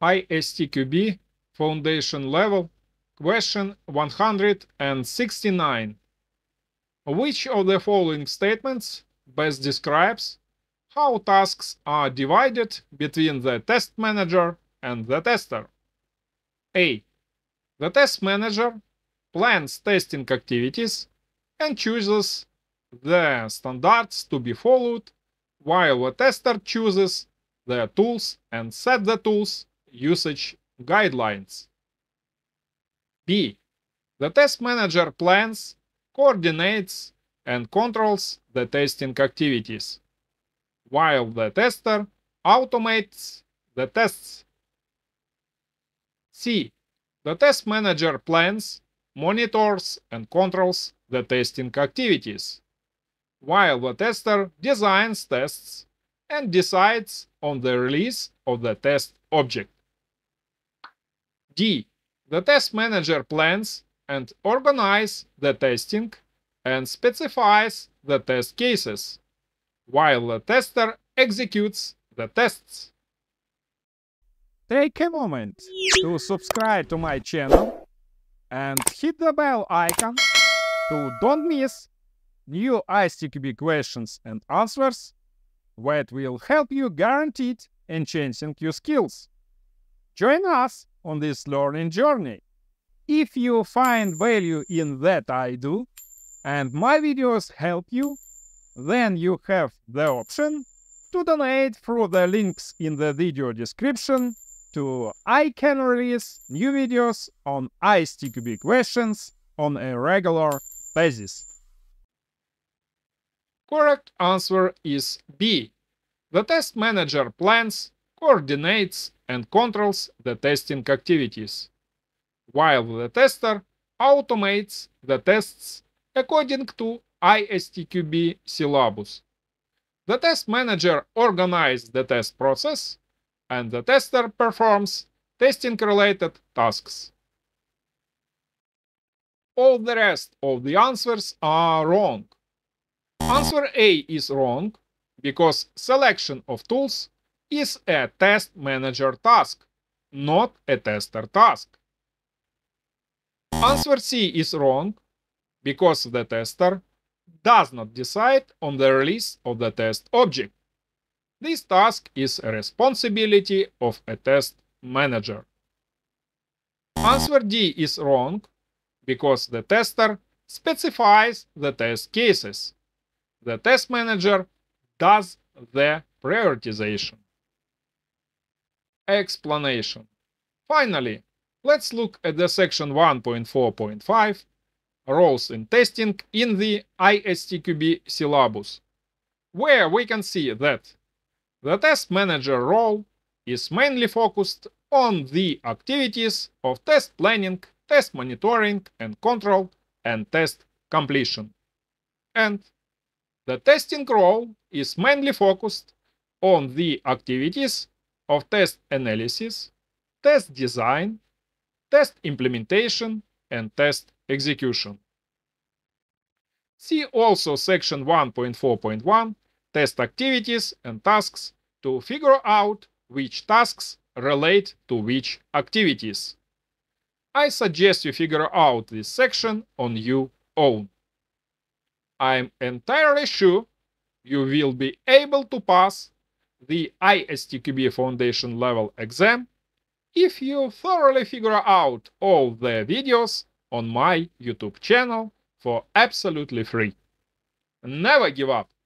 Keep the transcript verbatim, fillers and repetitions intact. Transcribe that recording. I S T Q B Foundation Level, question one hundred sixty-nine. Which of the following statements best describes how tasks are divided between the test manager and the tester? A. The test manager plans testing activities and chooses the standards to be followed, while the tester chooses the tools and set the tools usage guidelines. B. The test manager plans, coordinates, and controls the testing activities, while the tester automates the tests. C. The test manager plans, monitors, and controls the testing activities, while the tester designs tests and decides on the release of the test object. D. The test manager plans and organizes the testing and specifies the test cases, while the tester executes the tests. Take a moment to subscribe to my channel and hit the bell icon to don't miss new I S T Q B questions and answers that will help you guaranteed enhancing your skills. Join us on this learning journey. If you find value in that I do and my videos help you, then you have the option to donate through the links in the video description to I can release new videos on I S T Q B questions on a regular basis. Correct answer is B. The test manager plans, coordinates, and controls the testing activities, while the tester automates the tests according to I S T Q B syllabus. The test manager organizes the test process, and the tester performs testing-related tasks. All the rest of the answers are wrong. Answer A is wrong because selection of tools is a test manager task, not a tester task. Answer C is wrong because the tester does not decide on the release of the test object. This task is a responsibility of a test manager. Answer D is wrong because the tester specifies the test cases. The test manager does the prioritization. Explanation. Finally, let's look at the section one point four point five, roles in testing in the I S T Q B syllabus, where we can see that the test manager role is mainly focused on the activities of test planning, test monitoring and control, and test completion. And the testing role is mainly focused on the activities of test analysis, test design, test implementation, and test execution. See also section one point four point one, test activities and tasks, to figure out which tasks relate to which activities. I suggest you figure out this section on your own. I'm entirely sure you will be able to pass the I S T Q B Foundation Level exam if you thoroughly figure out all the videos on my YouTube channel for absolutely free. Never give up!